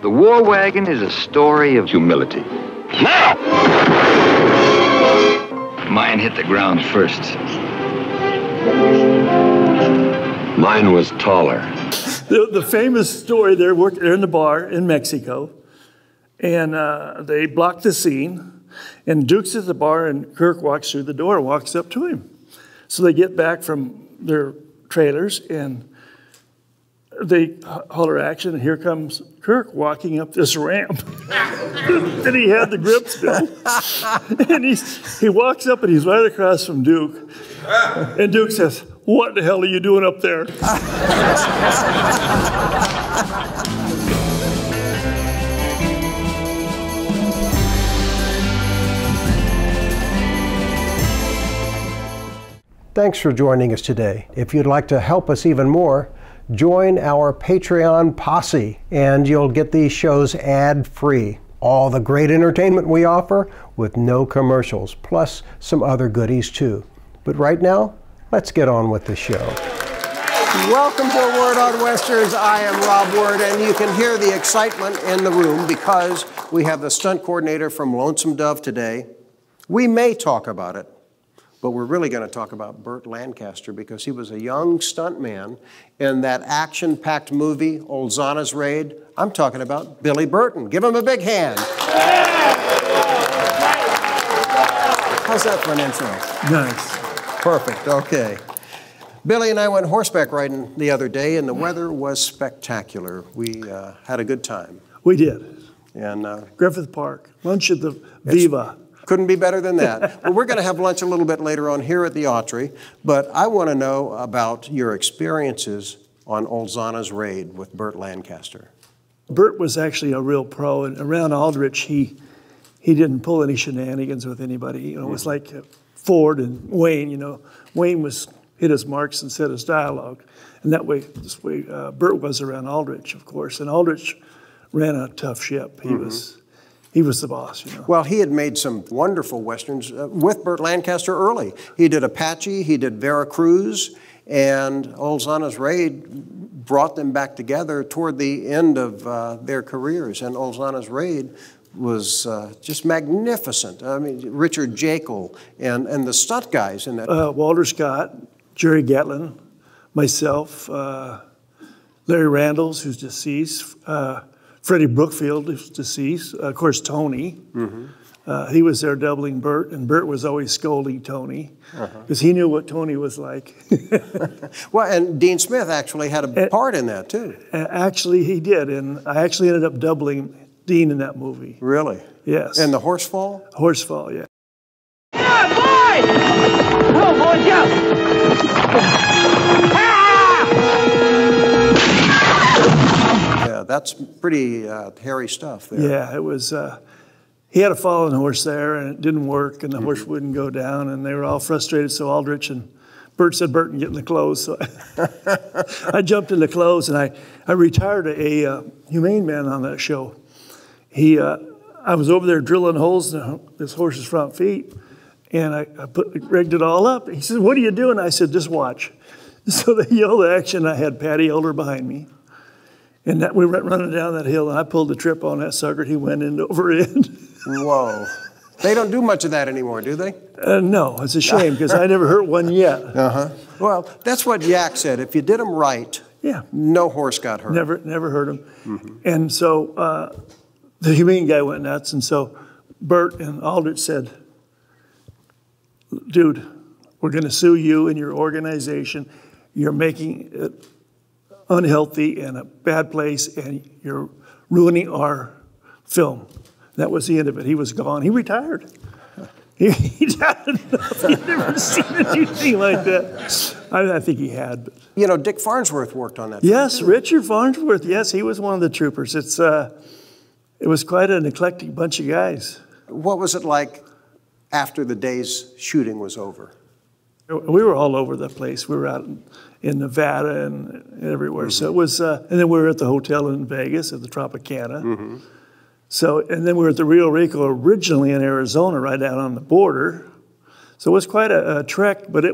The War Wagon is a story of humility. Now! Mine hit the ground first. Mine was taller. The famous story, they're in the bar in Mexico, and they blocked the scene, and Duke's at the bar, and Kirk walks through the door, walks up to him. So they get back from their trailers, and they holler action, and here comes Kirk walking up this ramp. And he had the grip still. And he walks up, and he's right across from Duke. And Duke says, "What the hell are you doing up there?" Thanks for joining us today. If you'd like to help us even more, join our Patreon posse, and you'll get these shows ad-free. All the great entertainment we offer with no commercials, plus some other goodies too. But right now, let's get on with the show. Welcome to A Word on Westerns. I am Rob Word, and you can hear the excitement in the room because we have the stunt coordinator from Lonesome Dove today. We may talk about it, but we're really going to talk about Burt Lancaster because he was a young stuntman in that action-packed movie, Ulzana's Raid. I'm talking about Billy Burton. Give him a big hand. How's that for an intro? Nice. Perfect, okay. Billy and I went horseback riding the other day, and the weather was spectacular. We had a good time. We did. And Griffith Park, lunch at the Viva. Couldn't be better than that. Well, we're going to have lunch a little bit later on here at the Autry, but I want to know about your experiences on Ulzana's Raid with Burt Lancaster. Burt was actually a real pro, and around Aldrich, he didn't pull any shenanigans with anybody. You know, it was like Ford and Wayne. You know, Wayne was hit his marks and set his dialogue, and that way, this way, Burt was around Aldrich, of course, and Aldrich ran a tough ship. He was. He was the boss, you know. Well, he had made some wonderful Westerns with Burt Lancaster early. He did Apache, he did Veracruz, and Ulzana's Raid brought them back together toward the end of their careers. And Ulzana's Raid was just magnificent. I mean, Richard Jaeckel and the stunt guys in that. Walter Scott, Jerry Gatlin, myself, Larry Randalls, who's deceased, Freddie Brookfield is deceased. Of course, Tony. He was there doubling Burt, and Burt was always scolding Tony because he knew what Tony was like. Well, and Dean Smith actually had a part in that, too. Actually, he did, and I actually ended up doubling Dean in that movie. Really? Yes. And the horse fall? Horse fall, yeah. Come on, boys! Oh, boys, yeah! That's pretty hairy stuff there. Yeah, it was, he had a fallen horse there and it didn't work and the horse wouldn't go down and they were all frustrated. So Aldrich and Burt said, "Burton, get in the clothes." So I jumped in the clothes and I retired a humane man on that show. He, I was over there drilling holes in this horse's front feet and I rigged it all up. He said, "What are you doing?" I said, "Just watch." So they yelled action. I had Patty Elder behind me. And that, we went running down that hill, and I pulled the trip on that sucker. He went end over end. Whoa. They don't do much of that anymore, do they? No, it's a shame, because I never hurt one yet. Well, that's what Jack said. If you did them right, no horse got hurt. Never hurt him. And so the humane guy went nuts, and so Burt and Aldrich said, "Dude, we're going to sue you and your organization. You're making it unhealthy and a bad place, and you're ruining our film." That was the end of it. He was gone. He retired. He'd never seen anything like that. I think he had. But. You know, Dick Farnsworth worked on that. Yes, Richard Farnsworth. Yes, he was one of the troopers. It's it was quite an eclectic bunch of guys. What was it like after the day's shooting was over? We were all over the place. We were out in Nevada and everywhere. So it was, and then we were at the hotel in Vegas at the Tropicana. So, and then we were at the Rio Rico originally in Arizona, right out on the border. So it was quite a trek, but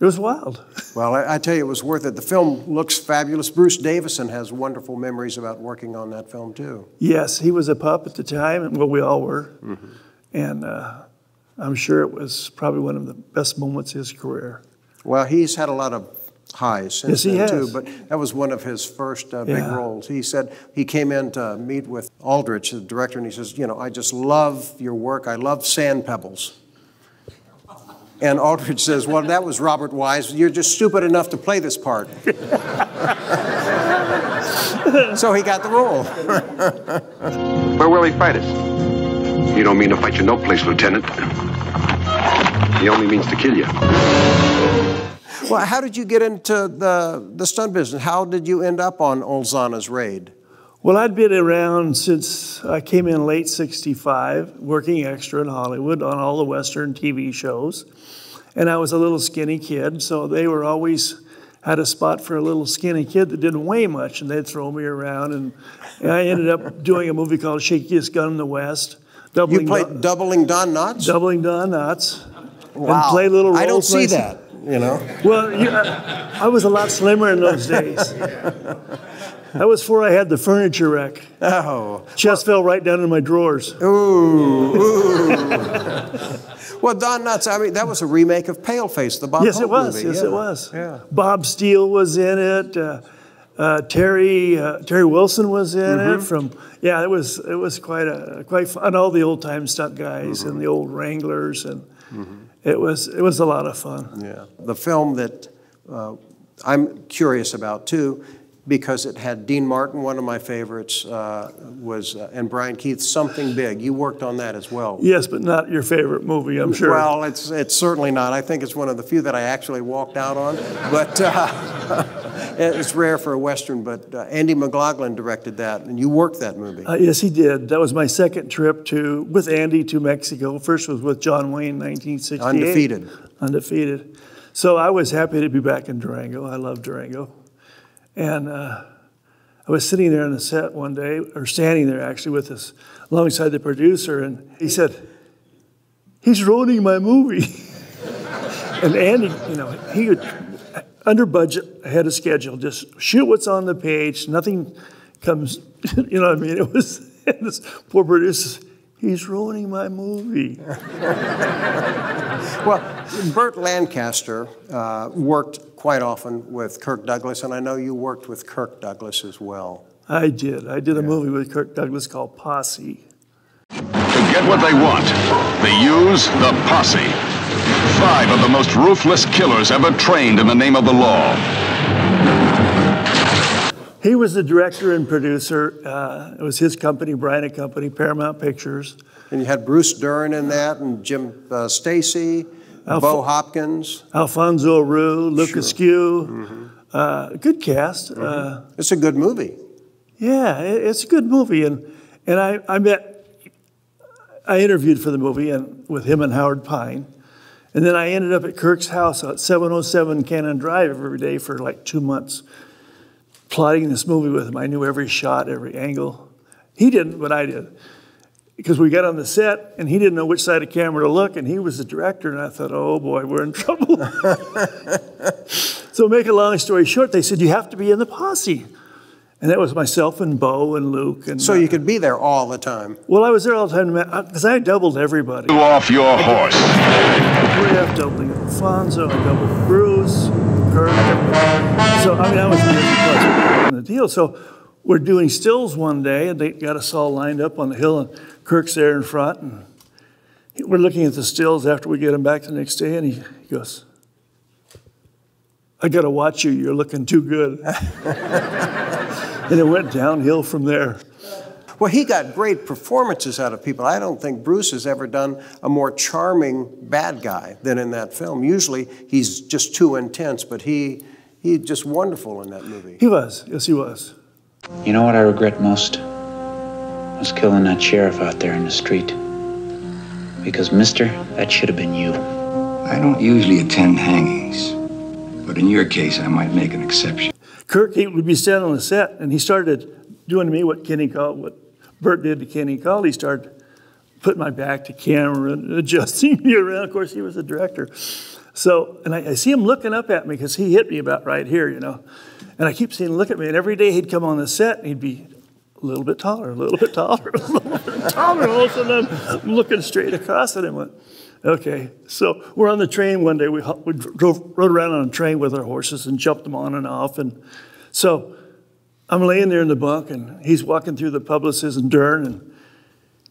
It was wild. Well, I tell you, it was worth it. The film looks fabulous. Bruce Davison has wonderful memories about working on that film, too. Yes, he was a pup at the time, and well, we all were. Mm-hmm. And I'm sure it was probably one of the best moments of his career. Well, he's had a lot of highs since then, too, but that was one of his first big roles. He said he came in to meet with Aldrich, the director, and he says, you know, I just love your work. I love Sand Pebbles. And Aldrich says, well, that was Robert Wise. You're just stupid enough to play this part. So he got the role. Where will he fight us? You don't mean to fight you no place, Lieutenant. He only means to kill you. Well, how did you get into the stunt business? How did you end up on Ulzana's Raid? Well, I'd been around since I came in late 65, working extra in Hollywood on all the Western TV shows. And I was a little skinny kid, so they were always had a spot for a little skinny kid that didn't weigh much, and they'd throw me around. And I ended up doing a movie called Shakiest Gun in the West. Doubling Doubling Don Knotts? Doubling Don Knotts. Wow. And play little roles. I don't see that, you know. Well, I was a lot slimmer in those days. That was before I had the furniture rack. Oh. Chest fell right down in my drawers. Ooh. Ooh. Well, Don Knotts, I mean, that was a remake of Paleface, the Bob Hope movie. Yes, it was. Yeah. Bob Steele was in it. Terry Wilson was in it. It was quite fun. All the old time stunt guys and the old Wranglers, and it was a lot of fun. Yeah. The film that I'm curious about too, because it had Dean Martin, one of my favorites, and Brian Keith, Something Big. You worked on that as well. Yes, but not your favorite movie, I'm sure. Well, it's certainly not. I think it's one of the few that I actually walked out on, but it's rare for a Western, but Andy McLaughlin directed that, and you worked that movie. Yes, he did. That was my second trip with Andy to Mexico. First was with John Wayne, 1968. Undefeated. Undefeated. So I was happy to be back in Durango. I love Durango. And I was sitting there on the set one day, or standing there actually with us, alongside the producer, and he said, he's ruining my movie. And Andy, you know, he would, under budget, ahead of schedule, just shoot what's on the page, nothing comes, you know what I mean? It was this poor producer, he's ruining my movie. Well, Burt Lancaster worked quite often with Kirk Douglas, and I know you worked with Kirk Douglas as well. I did. I did a movie with Kirk Douglas called Posse. To get what they want, they use the Posse. 5 of the most ruthless killers ever trained in the name of the law. He was the director and producer. It was his company, Bryant and Company, Paramount Pictures. And you had Bruce Dern in that, and Jim Stacy. Bo Hopkins. Alfonso Rue, Luke Askew. Good cast. It's a good movie. Yeah, it's a good movie. And I interviewed for the movie with him and Howard Pine. And then I ended up at Kirk's house at 707 Cannon Drive every day for like 2 months, plotting this movie with him. I knew every shot, every angle. He didn't, but I did. Because we got on the set, and he didn't know which side of camera to look, and he was the director, and I thought, oh boy, we're in trouble. So make a long story short, they said, you have to be in the Posse. And that was myself and Bo and Luke. And so you could be there all the time. Well, I was there all the time, because I doubled everybody. Go off your horse. I doubled Alfonso, I doubled Bruce, Kirk. So, I mean, I was in the deal. So we're doing stills one day, and they got us all lined up on the hill, and Kirk's there in front, and we're looking at the stills after we get him back the next day, and he goes, I got to watch you. You're looking too good. And it went downhill from there. Well, he got great performances out of people. I don't think Bruce has ever done a more charming bad guy than in that film. Usually he's just too intense, but he just wonderful in that movie. He was. Yes, he was. You know what I regret most? I was killing that sheriff out there in the street. Because, mister, that should have been you. I don't usually attend hangings, but in your case, I might make an exception. Kirk, he would be standing on the set, and he started doing to me what Burt did to Kenny Cole. He started putting my back to camera and adjusting me around. Of course, he was the director. So, and I see him looking up at me because he hit me about right here, you know. And I keep seeing him look at me. And every day he'd come on the set and he'd be a little bit taller, a little bit taller, a little bit taller. All of a sudden I'm looking straight across at him. Went, okay, so we're on the train one day. We rode around on a train with our horses and jumped them on and off. And so I'm laying there in the bunk and he's walking through the publicist and Dern. And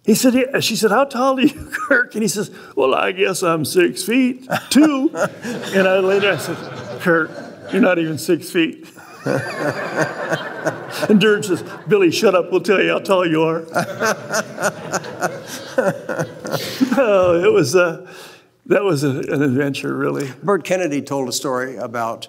he said, yeah. She said, how tall are you, Kirk? And he says, well, I guess I'm 6'2". And I later I said, Kirk, you're not even 6 feet. And Dern says, Billy, shut up. We'll tell you how tall you are. Oh, it was that was an adventure, really. Bert Kennedy told a story about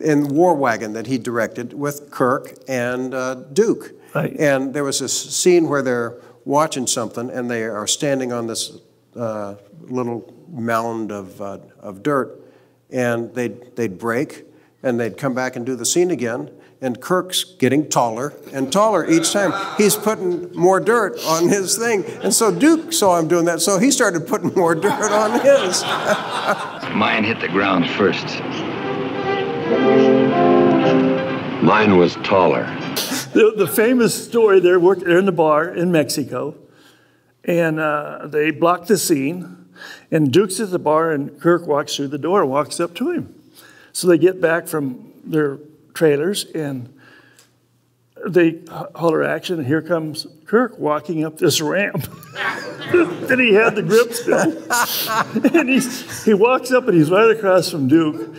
in War Wagon that he directed with Kirk and Duke. Right. And there was this scene where they're watching something, and they are standing on this little mound of dirt, and they'd break, and they'd come back and do the scene again. And Kirk's getting taller and taller each time. He's putting more dirt on his thing. And so Duke saw him doing that, so he started putting more dirt on his. Mine hit the ground first. Mine was taller. The famous story, they're in the bar in Mexico, and they block the scene, and Duke's at the bar, and Kirk walks through the door, walks up to him. So they get back from their trailers, and they holler action, and here comes Kirk walking up this ramp. Then he had the grip still. And he walks up, and he's right across from Duke.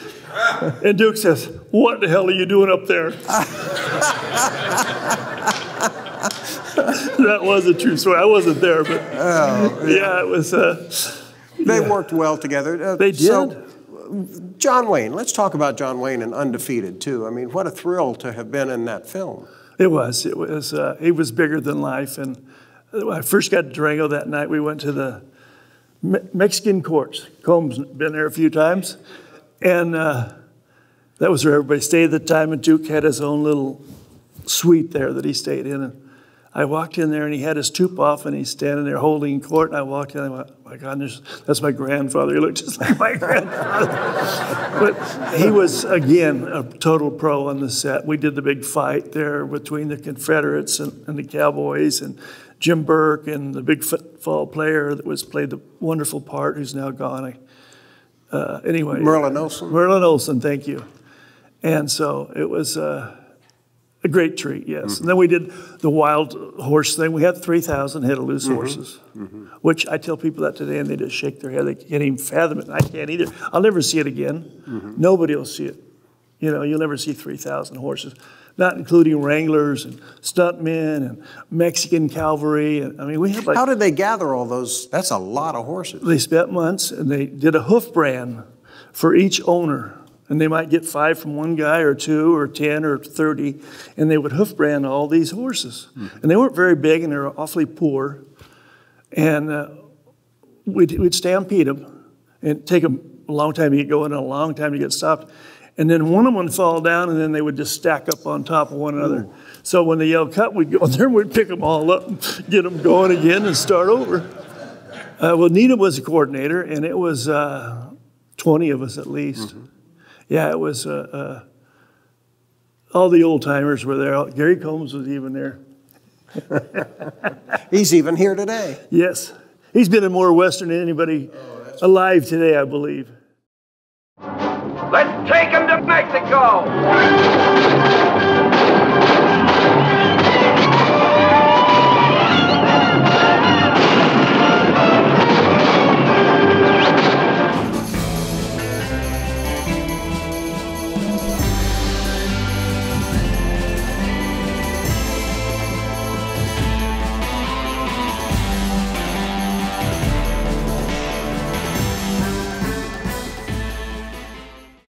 And Duke says, what the hell are you doing up there? That was a true story. I wasn't there, but oh, yeah. Yeah, it was. They worked well together. They did. So, John Wayne, let's talk about John Wayne and Undefeated, too. I mean, what a thrill to have been in that film. It was. It was it was bigger than life. And when I first got to Durango that night, we went to the Mexican courts. Combs been there a few times. And that was where everybody stayed at the time. And Duke had his own little suite there that he stayed in. And I walked in there, and he had his tube off, and he's standing there holding court. And I walked in, and I went, oh my God, that's my grandfather. He looked just like my grandfather. But he was, again, a total pro on the set. We did the big fight there between the Confederates and the Cowboys and Jim Burke and the big football player that was played the wonderful part, who's now gone. Anyway. Merlin Olsen. Merlin Olsen, thank you. And so it was... a great treat, yes. Mm-hmm. And then we did the wild horse thing. We had 3,000 head of loose horses, which I tell people that today, and they just shake their head. They can't even fathom it, and I can't either. I'll never see it again. Mm-hmm. Nobody will see it. You know, you'll never see 3,000 horses, not including wranglers and stuntmen and Mexican cavalry. And, I mean, we had like... How did they gather all those? That's a lot of horses. They spent months, and they did a hoof brand for each owner. And they might get 5 from one guy or 2 or 10 or 30, and they would hoof brand all these horses. Mm-hmm. And they weren't very big, and they were awfully poor. And we'd stampede them, and take them a long time to get going and a long time to get stopped. And then one of them would fall down, and then they would just stack up on top of one another. Ooh. So when they yelled cut, we'd go there, and we'd pick them all up, get them going again, and start over. Well, Nita was the coordinator, and it was 20 of us at least. Mm-hmm. Yeah, it was all the old-timers were there. Gary Combs was even there. He's even here today. Yes. He's been in more Western than anybody alive today, I believe. Let's take him to Mexico!